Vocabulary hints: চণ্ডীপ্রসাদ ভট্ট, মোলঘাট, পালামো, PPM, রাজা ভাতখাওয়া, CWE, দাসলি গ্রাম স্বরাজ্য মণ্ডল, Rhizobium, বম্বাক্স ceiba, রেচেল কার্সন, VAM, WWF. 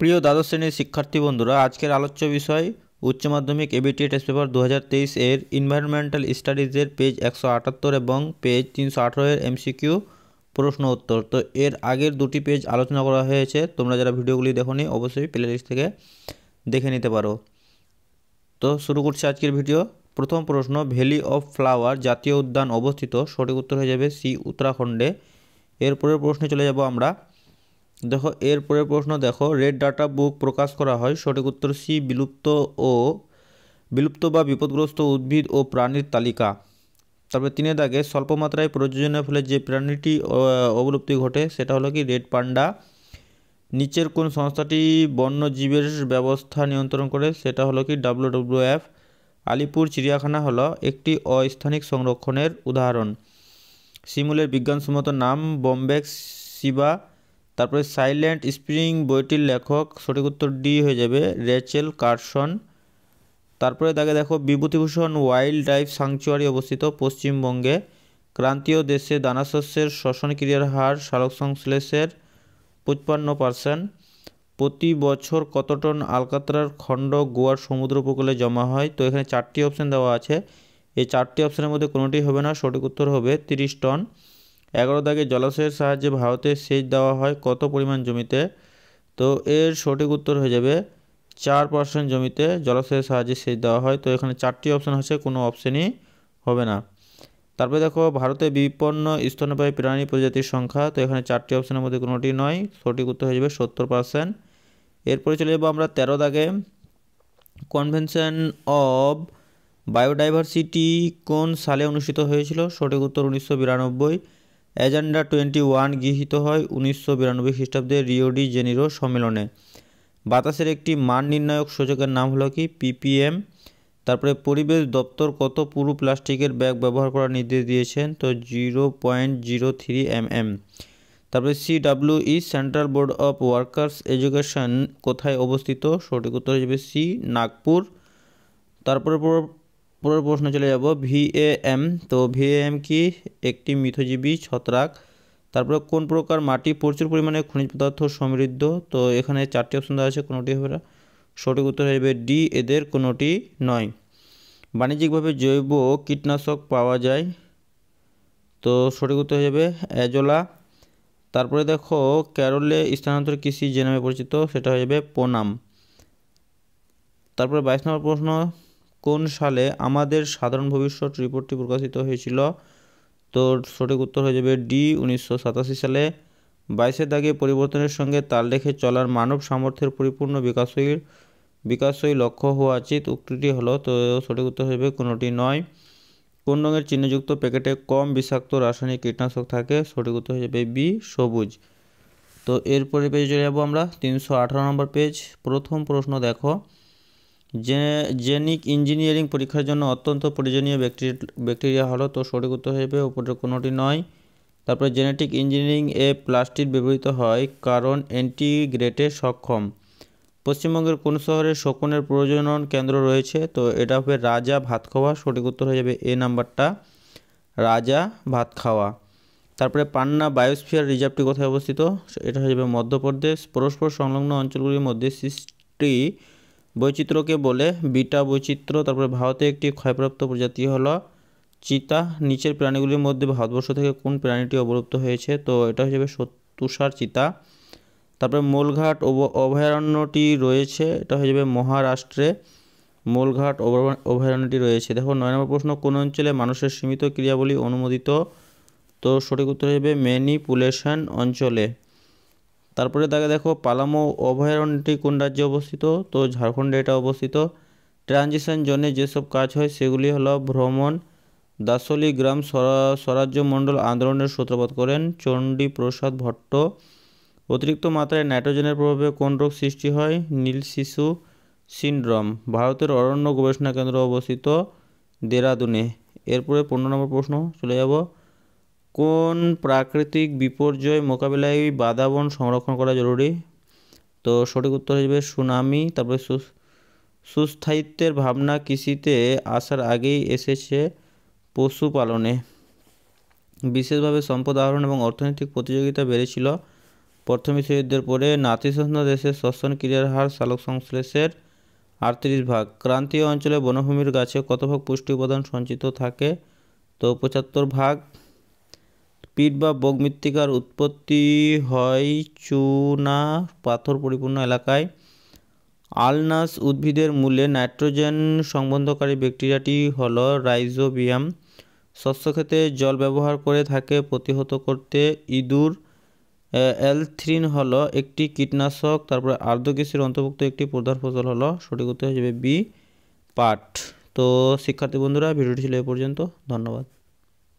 প্রিয় দ্বাদশ শ্রেণীর শিক্ষার্থী বন্ধুরা, আজকের আলোচ্য বিষয় উচ্চ মাধ্যমিক এবিটি টেস্ট পেপার 2023 এর এনভায়রনমেন্টাল স্টাডিজের পেজ 178 এবং পেজ 318 এর এমসিকিউ প্রশ্ন উত্তর। তো এর আগের দুটি পেজ আলোচনা করা হয়েছে, তোমরা যারা ভিডিওগুলি দেখোনি অবশ্যই প্লেলিস্ট থেকে দেখে নিতে পারো। তো শুরু করছি আজকের ভিডিও। প্রথম প্রশ্ন, ভ্যালি অফ ফ্লাওয়ার জাতীয় উদ্যান অবস্থিত? সঠিক উত্তর হয়ে যাবে সি, উত্তরাখণ্ডে। এরপরের প্রশ্নে চলে যাব আমরা। দেখো এরপরের প্রশ্ন, দেখো রেড ডাটা বুক প্রকাশ করা হয়। সঠিক উত্তর সি, বিলুপ্ত বা বিপদগ্রস্ত উদ্ভিদ ও প্রাণীর তালিকা। তারপরে 3 দাগে, স্বল্প মাত্রায় প্রযোজনের ফলে যে প্রাণীটি অবলুপ্তি ঘটে সেটা হলো কি? Red panda. নিচের কোন সংস্থাটি বন্যজীবের ব্যবস্থা নিয়ন্ত্রণ করে? সেটা হলো কি? WWF। আলিপুর চিড়িয়াখানা হলো একটি অস্থানিক সংরক্ষণের উদাহরণ। শিমুলের বিজ্ঞানসম্মত নাম বম্বাক্স ceiba। তারপরে সাইলেন্ট স্প্রিং বইটির লেখক? সঠিক উত্তর ডি হয়ে যাবে, রেচেল কার্সন। তারপরে তাকে দেখো, বিভূতিভূষণ ওয়াইল্ড লাইফ স্যাংচুয়ারি অবস্থিত? পশ্চিমবঙ্গে। ক্রান্তীয় দেশে দানাশস্যের শ্বসন ক্রিয়ার হার সালোকসংশ্লেষের 55%। প্রতি বছর কত টন আলকাতরার খণ্ড গোয়ার সমুদ্র উপকূলে জমা হয়? তো এখানে 4টি অপশন দেওয়া আছে, এই 4টি অপশনের মধ্যে কোনোটি হবে না। সঠিক উত্তর হবে 30 টন। 11 দাগে, জলাশয়ের সাহায্যে ভারতে সেচ দেওয়া হয় কত পরিমাণ জমিতে? তো এর সঠিক উত্তর হয়ে যাবে 4% জমিতে জলাশয়ের সাহায্যে সেচ দেওয়া হয়। তো এখানে 4টি অপশন আছে, কোনো অপশনই হবে না। তারপরে দেখো, ভারতে বিপন্ন স্তন্যপায়ী প্রাণী প্রজাতির সংখ্যা? তো এখানে 4টি অপশনের মধ্যে কোনোটি নয়। সঠিক উত্তর হয়ে যাবে 70%। এরপরে চলে যাবো আমরা 13 দাগে, কনভেনশন অব বায়োডাইভার্সিটি কোন সালে অনুষ্ঠিত হয়েছিল? সঠিক উত্তর 1992। এজেন্ডা 21 গৃহীত হয় 1992 খ্রিস্টাব্দে রিও ডি জেনিরো সম্মেলনে। বাতাসের একটি মান নির্ণায়ক সূচকের নাম হলো কি? PPM। তারপরে পরিবেশ দপ্তর কত পুরু প্লাস্টিকের ব্যাগ ব্যবহার করার নির্দেশ দিয়েছেন? তো 0.03 mm। তারপরে CWE, central board of workers education কোথায় অবস্থিত? সঠিক উত্তর হয়ে যাবে সি, নাগপুর। তারপরে পুরো প্রশ্ন চলে যাব, VAM। তো VAM কি? একটি মিথজীবী ছত্রাক। তারপরে কোন প্রকার মাটি প্রচুর পরিমাণে খনিজ পদার্থ সমৃদ্ধ? তো এখানে 4টি অপশন দেওয়া আছে, কোনোটি হবে না। সঠিক উত্তর হয়ে যাবে ডি, এদের কোনোটি নয়। বাণিজ্যিকভাবে জৈব কীটনাশক পাওয়া যায়? তো সঠিক উত্তর হয়ে যাবে অ্যাজোলা। তারপরে দেখো, কেরলে স্থানান্তর কৃষি যে নামে পরিচিত? সেটা হয়ে যাবে পোনাম। তারপরে 22 নম্বর প্রশ্ন, কোন সালে আমাদের সাধারণ ভবিষ্যৎ রিপোর্টটি প্রকাশিত হয়েছিল? তো সঠিক উত্তর হয়ে যাবে ডি, 1987 সালে। 22 দাগে, পরিবর্তনের সঙ্গে তাল রেখে চলার মানব সামর্থ্যের পরিপূর্ণ বিকাশই লক্ষ্য হওয়া উচিত, উক্তিটি হলো? তো সঠিক উত্তর হয়ে যাবে কোনোটি নয়। কোন রঙের চিহ্নযুক্ত প্যাকেটে কম বিষাক্ত রাসায়নিক কীটনাশক থাকে? সঠিক উত্তর হয়ে যাবে বি, সবুজ। তো এরপরে পেজে চলে যাবো আমরা, 318 নম্বর পেজ। প্রথম প্রশ্ন দেখো, জেনিক ইঞ্জিনিয়ারিং পরীক্ষার জন্য অত্যন্ত প্রয়োজনীয় ব্যাকটেরিয়া হলো? তো সঠিক উত্তর হয়ে যাবে উপরের কোনোটি নয়। তারপরে জেনেটিক ইঞ্জিনিয়ারিং এ প্লাস্টিক ব্যবহৃত হয় কারণ ইন্টিগ্রেটে সক্ষম। পশ্চিমবঙ্গের কোন শহরে শকুনের প্রজনন কেন্দ্র রয়েছে? তো এটা হবে রাজা ভাতখাওয়া। সঠিক উত্তর হয়ে যাবে এ নাম্বারটা, রাজা ভাতখাওয়া। তারপরে পান্না বায়োস্ফিয়ার রিজার্ভটি কোথায় অবস্থিত? এটা হয়ে যাবে মধ্যপ্রদেশ। পরস্পর সংলগ্ন অঞ্চলগুলির মধ্যে সৃষ্টি বৈচিত্র্যকে বলে বিটা বৈচিত্র্য। তারপরে ভারতে একটি ক্ষয়প্রাপ্ত প্রজাতি হলো চিতা। নিচের প্রাণীগুলির মধ্যে ভারতবর্ষ থেকে কোন প্রাণীটি অবলুপ্ত হয়েছে? তো এটা হয়ে যাবে তুষার চিতা। তারপরে মোলঘাট অভয়ারণ্যটি রয়েছে, এটা হয়ে যাবে মহারাষ্ট্রে, মোলঘাট অভয়ারণ্যটি রয়েছে। দেখো 9 নম্বর প্রশ্ন, কোন অঞ্চলে মানুষের সীমিত ক্রিয়াবলী অনুমোদিত? তো সঠিক উত্তর হয়ে যাবে ম্যানিপুলেশন অঞ্চলে। তারপরে তাকে দেখো, পালামো অভয়ারণ্যটি কোন রাজ্যে অবস্থিত? তো ঝাড়খণ্ডে এটা অবস্থিত। ট্রানজিশন জোনে যেসব কাজ হয় সেগুলি হলো ভ্রমণ। দাসলি গ্রাম স্বরাজ্য মণ্ডল আন্দোলনের সূত্রপাত করেন চণ্ডীপ্রসাদ ভট্ট। অতিরিক্ত মাত্রায় নাইট্রোজেনের প্রভাবে কোন রোগ সৃষ্টি হয়? নীল শিশু সিন্ড্রোম। ভারতের অরণ্য গবেষণা কেন্দ্র অবস্থিত দেরাদুনে। এরপরে 15 নম্বর প্রশ্ন চলে যাব, কোন প্রাকৃতিক বিপর্যয় মোকাবিলায় বাদাবন সংরক্ষণ করা জরুরি? তো সঠিক উত্তর হয়ে যাবে সুনামি। তারপরে সুস্থায়িত্বের ভাবনা কৃষিতে আসার আগেই এসেছে পশুপালনে। বিশেষভাবে সম্পদ আহরণ এবং অর্থনৈতিক প্রতিযোগিতা বেড়েছিল। प्रथम विश्वयुद्धर पर नातिशीतोष्ण देशे श्वसन क्रियार हार सालोक संश्लेषेर 38 भाग। क्रांतीय अंचले बनभूमिर गाचे कत भाग पुष्टि उपादान संचित थाके तो 75 भाग। पीट बा बोग मृत्तिकार उत्पत्ति हय चूना पाथर परिपूर्ण एलाकाय। आलनास उद्भिदेर मूले नाइट्रोजेन संबंधकारी बैक्टेरियाटी हलो राइजोबियम। शस्य खेते जल व्यवहार करे थाके प्रतिहत करते इदुर। एलथ्रिन हलो एकटी कीटनाशक। तारपरे आर्द्रकेशिर अंतर्भुक्त एकटी प्रधान फसल हलो सठिक उत्तर हबे बी पाट। तो शिक्षार्थी बंधुरा भिडियोटी छिलो ए पर्यन्त, धन्यवाद।